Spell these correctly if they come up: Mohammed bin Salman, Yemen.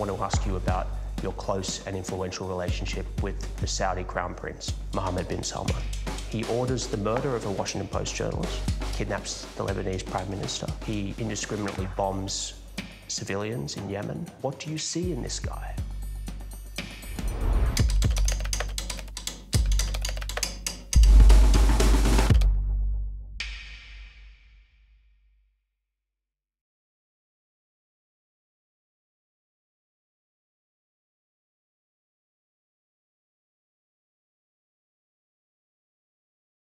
want to ask you about your close and influential relationship with the Saudi Crown Prince, Mohammed bin Salman. He orders the murder of a Washington Post journalist, kidnaps the Lebanese Prime Minister. He indiscriminately bombs civilians in Yemen. What do you see in this guy?